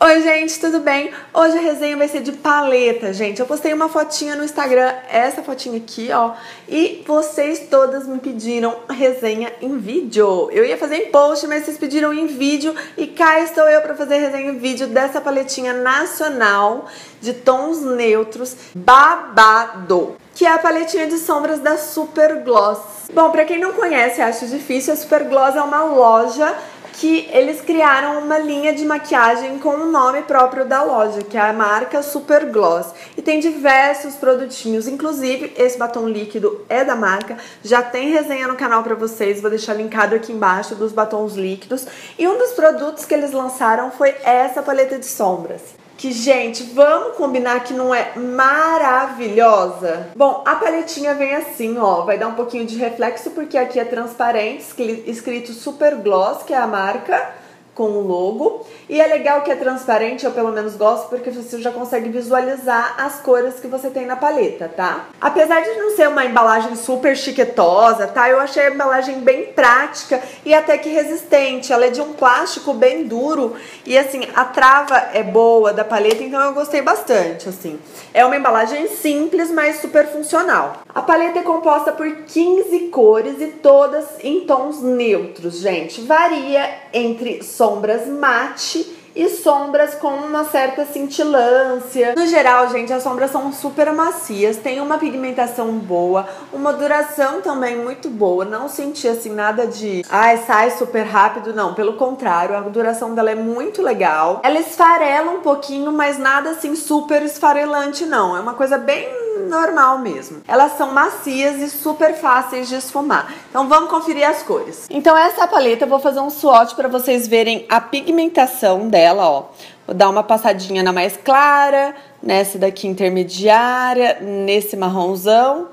Oi gente, tudo bem? Hoje a resenha vai ser de paleta, gente. Eu postei uma fotinha no Instagram, essa fotinha aqui, ó, e vocês todas me pediram resenha em vídeo. Eu ia fazer em post, mas vocês pediram em vídeo e cá estou eu pra fazer resenha em vídeo dessa paletinha nacional de tons neutros babado, que é a paletinha de sombras da Super Gloss. Bom, pra quem não conhece, acho difícil, a Super Gloss é uma loja que eles criaram uma linha de maquiagem com o nome próprio da loja, que é a marca Super Gloss. E tem diversos produtinhos, inclusive esse batom líquido é da marca, já tem resenha no canal pra vocês, vou deixar linkado aqui embaixo dos batons líquidos. E um dos produtos que eles lançaram foi essa paleta de sombras. Que, gente, vamos combinar que não é maravilhosa? Bom, a paletinha vem assim, ó, vai dar um pouquinho de reflexo porque aqui é transparente, escrito Super Gloss, que é a marca, com o logo. E é legal que é transparente, eu pelo menos gosto, porque você já consegue visualizar as cores que você tem na paleta, tá? Apesar de não ser uma embalagem super chiquetosa, tá? Eu achei a embalagem bem prática e até que resistente. Ela é de um plástico bem duro e, assim, a trava é boa da paleta, então eu gostei bastante, assim. É uma embalagem simples, mas super funcional. A paleta é composta por 15 cores e todas em tons neutros, gente. Varia entre sombras mate e sombras com uma certa cintilância. No geral, gente, as sombras são super macias, tem uma pigmentação boa, uma duração também muito boa. Não senti, assim, nada de ai, sai super rápido, não. Pelo contrário, a duração dela é muito legal. Ela esfarela um pouquinho, mas nada, assim, super esfarelante, não. É uma coisa bem normal mesmo. Elas são macias e super fáceis de esfumar. Então vamos conferir as cores. Então essa paleta eu vou fazer um swatch para vocês verem a pigmentação dela, ó. Vou dar uma passadinha na mais clara, nessa daqui intermediária, nesse marronzão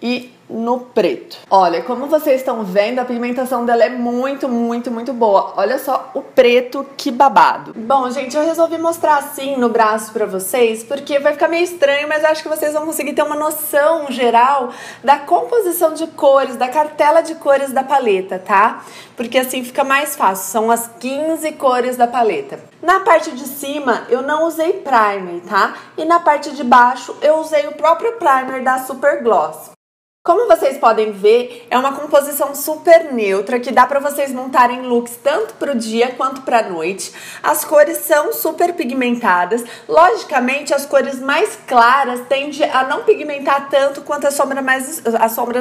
e no preto. Olha, como vocês estão vendo, a pigmentação dela é muito boa. Olha só o preto, que babado. Bom, gente, eu resolvi mostrar assim no braço pra vocês, porque vai ficar meio estranho, mas eu acho que vocês vão conseguir ter uma noção geral da composição de cores, da cartela de cores da paleta, tá? Porque assim fica mais fácil, são as 15 cores da paleta. Na parte de cima eu não usei primer, tá? E na parte de baixo eu usei o próprio primer da Super Gloss. Como vocês podem ver, é uma composição super neutra que dá pra vocês montarem looks tanto pro dia quanto pra noite. As cores são super pigmentadas. Logicamente, as cores mais claras tendem a não pigmentar tanto quanto as sombras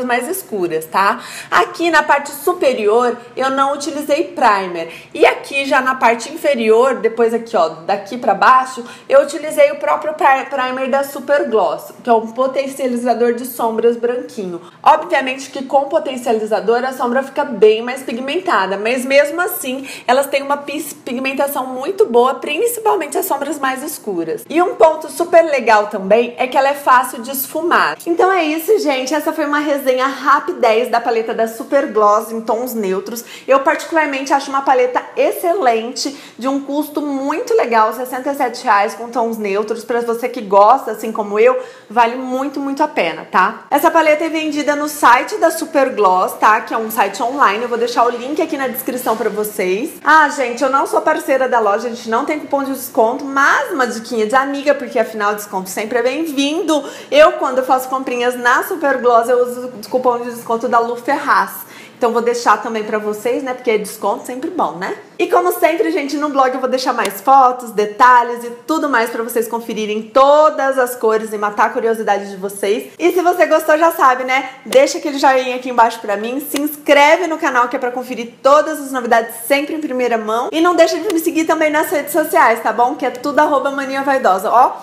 mais escuras, tá? Aqui na parte superior, eu não utilizei primer. E aqui já na parte inferior, depois aqui, ó, daqui pra baixo, eu utilizei o próprio primer da Super Gloss, que é um potencializador de sombras branquinho. Obviamente que com potencializador a sombra fica bem mais pigmentada, mas mesmo assim elas têm uma pigmentação muito boa, principalmente as sombras mais escuras. E um ponto super legal também é que ela é fácil de esfumar. Então é isso, gente, essa foi uma resenha rapidez da paleta da Super Gloss em tons neutros. Eu particularmente acho uma paleta excelente, de um custo muito legal, R$ 67,00 com tons neutros. Pra você que gosta, assim como eu, vale muito a pena, tá? Essa paleta é vendida no site da Super Gloss, tá? Que é um site online, eu vou deixar o link aqui na descrição pra vocês. Ah, gente, eu não sou parceira da loja, a gente não tem cupom de desconto, mas uma diquinha de amiga, porque afinal desconto sempre é bem-vindo. Eu, quando eu faço comprinhas na Super Gloss, eu uso o cupom de desconto da LUFERRAES. Então vou deixar também pra vocês, né? Porque desconto sempre bom, né? E como sempre, gente, no blog eu vou deixar mais fotos, detalhes e tudo mais pra vocês conferirem todas as cores e matar a curiosidade de vocês. E se você gostou, já sabe, né? Deixa aquele joinha aqui embaixo pra mim, se inscreve no canal que é pra conferir todas as novidades sempre em primeira mão. E não deixa de me seguir também nas redes sociais, tá bom? Que é tudo @maniavaidosa, ó.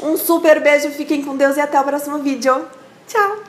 Um super beijo, fiquem com Deus e até o próximo vídeo. Tchau!